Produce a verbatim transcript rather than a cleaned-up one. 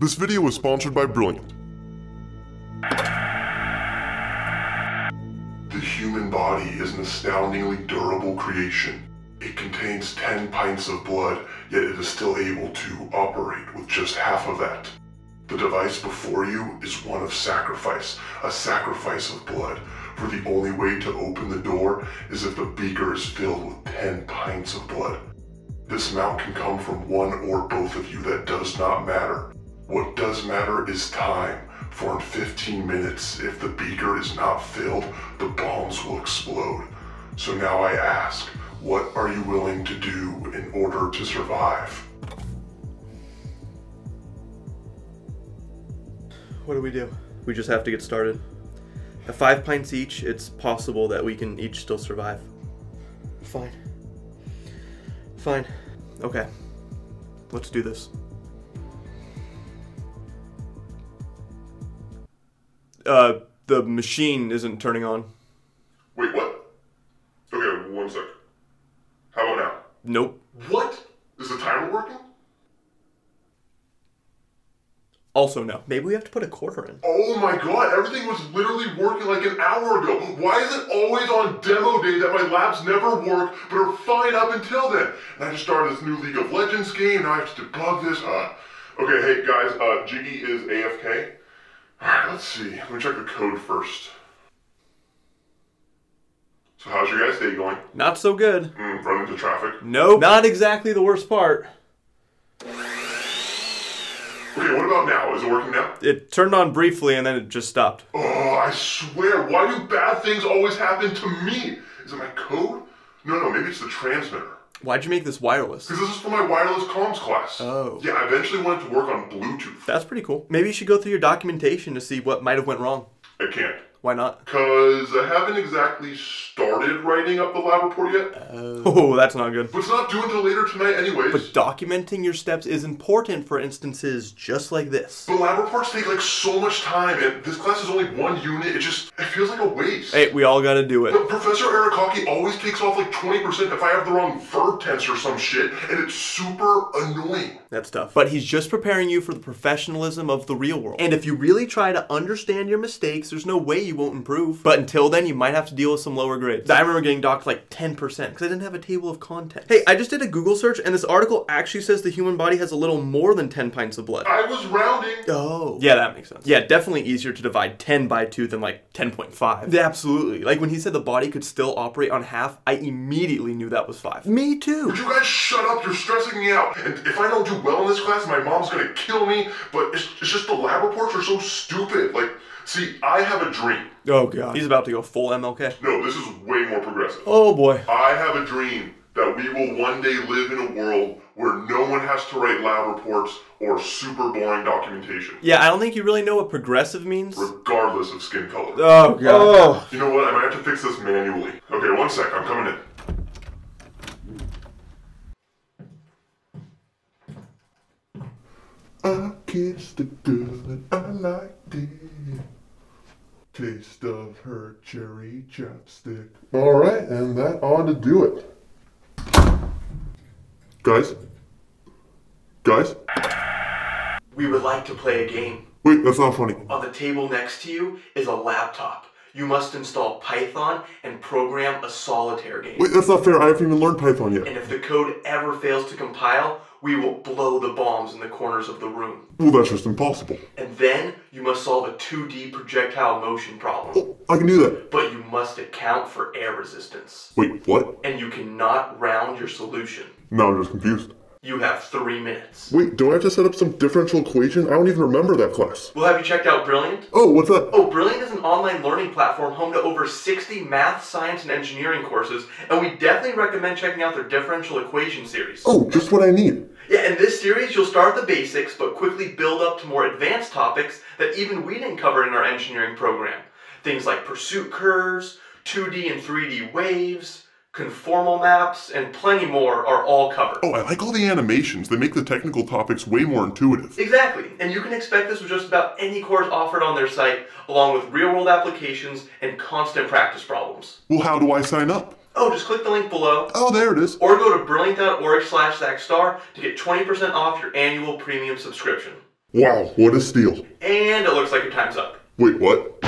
This video was sponsored by Brilliant. The human body is an astoundingly durable creation. It contains ten pints of blood, yet it is still able to operate with just half of that. The device before you is one of sacrifice, a sacrifice of blood, for the only way to open the door is if the beaker is filled with ten pints of blood. This amount can come from one or both of you, that does not matter. What does matter is time, for in fifteen minutes, if the beaker is not filled, the bombs will explode. So now I ask, what are you willing to do in order to survive? What do we do? We just have to get started. At five pints each, it's possible that we can each still survive. Fine. Fine. Okay. Let's do this. Uh, the machine isn't turning on. Wait, what? Okay, one sec. How about now? Nope. What? Is the timer working? Also no. Maybe we have to put a quarter in. Oh my god, everything was literally working like an hour ago. Why is it always on demo day that my labs never work, but are fine up until then? And I just started this new League of Legends game, now I have to debug this. Uh, okay, hey guys, uh, Jiggy is A F K. Alright, let's see. Let me check the code first. So how's your guys' day going? Not so good. Mm, run into traffic? Nope. Not exactly the worst part. Okay, what about now? Is it working now? It turned on briefly and then it just stopped. Oh, I swear, why do bad things always happen to me? Is it my code? No, no, maybe it's the transmitter. Why'd you make this wireless? Because this is for my wireless comms class. Oh. Yeah, I eventually wanted to work on Bluetooth. That's pretty cool. Maybe you should go through your documentation to see what might have went wrong. I can't. Why not? Because I haven't exactly started writing up the lab report yet. Uh, oh, that's not good. But it's not due until later tonight anyways. But documenting your steps is important for instances just like this. But lab reports take like so much time, and this class is only one unit. It just, it feels like a waste. Hey, we all gotta do it. But Professor Eric Hockey always takes off like twenty percent if I have the wrong verb tense or some shit, and it's super annoying. That's tough. But he's just preparing you for the professionalism of the real world. And if you really try to understand your mistakes, there's no way you won't improve. But until then, you might have to deal with some lower grades. I remember getting docked like ten percent because I didn't have a table of contents. Hey, I just did a Google search and this article actually says the human body has a little more than ten pints of blood. I was rounding. Oh. Yeah, that makes sense. Yeah, definitely easier to divide ten by two than like ten point five. Yeah, absolutely. Like when he said the body could still operate on half, I immediately knew that was five. Me too. Would you guys shut up? You're stressing me out. And if I don't do well in this class, my mom's gonna kill me. But it's, it's just the lab reports are so stupid. Like, see, I have a dream. Oh god. He's about to go full M L K. No, this is way more progressive. Oh boy. I have a dream that we will one day live in a world where no one has to write lab reports or super boring documentation. Yeah, I don't think you really know what progressive means. Regardless of skin color. Oh god. Oh. You know what, I might have to fix this manually. Okay, one sec, I'm coming in. I kissed a girl and I liked it. Taste of her cherry chapstick. Alright, and that ought to do it. Guys? Guys? We would like to play a game. Wait, that's not funny. On the table next to you is a laptop. You must install Python and program a solitaire game. Wait, that's not fair. I haven't even learned Python yet. And if the code ever fails to compile, we will blow the bombs in the corners of the room. Well, that's just impossible. And then you must solve a two D projectile motion problem. Oh, I can do that. But you must account for air resistance. Wait, what? And you cannot round your solution. Now I'm just confused. You have three minutes. Wait, do I have to set up some differential equation? I don't even remember that class. Well, have you checked out Brilliant? Oh, what's that? Oh, Brilliant is an online learning platform home to over sixty math, science, and engineering courses, and we definitely recommend checking out their differential equation series. Oh, just what I need. Yeah, in this series, you'll start the basics, but quickly build up to more advanced topics that even we didn't cover in our engineering program. Things like pursuit curves, two D and three D waves, conformal maps, and plenty more are all covered. Oh, I like all the animations. They make the technical topics way more intuitive. Exactly, and you can expect this with just about any course offered on their site, along with real-world applications and constant practice problems. Well, how do I sign up? Oh, just click the link below. Oh, there it is. Or go to brilliant dot org slash Zach Star to get twenty percent off your annual premium subscription. Wow, what a steal. And it looks like your time's up. Wait, what?